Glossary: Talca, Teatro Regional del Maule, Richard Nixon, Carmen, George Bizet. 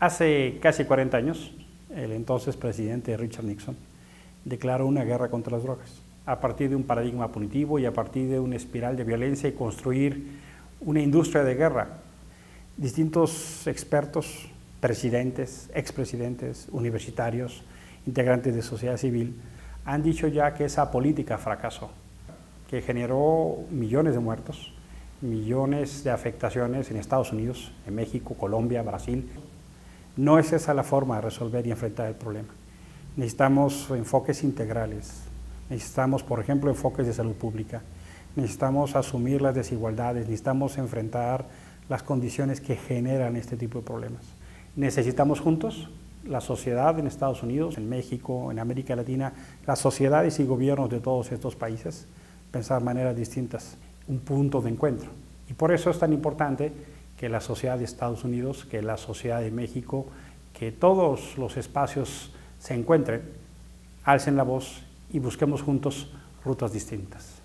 Hace casi 40 años, el entonces presidente Richard Nixon declaró una guerra contra las drogas, a partir de un paradigma punitivo y a partir de una espiral de violencia y construir una industria de guerra. Distintos expertos, presidentes, expresidentes, universitarios, integrantes de sociedad civil, han dicho ya que esa política fracasó, que generó millones de muertos, millones de afectaciones en Estados Unidos, en México, Colombia, Brasil. No es esa la forma de resolver y enfrentar el problema. Necesitamos enfoques integrales, necesitamos, por ejemplo, enfoques de salud pública, necesitamos asumir las desigualdades, necesitamos enfrentar las condiciones que generan este tipo de problemas. Necesitamos juntos, la sociedad en Estados Unidos, en México, en América Latina, las sociedades y gobiernos de todos estos países, pensar maneras distintas, un punto de encuentro. Y por eso es tan importante que la sociedad de Estados Unidos, que la sociedad de México, que todos los espacios se encuentren, alcen la voz y busquemos juntos rutas distintas.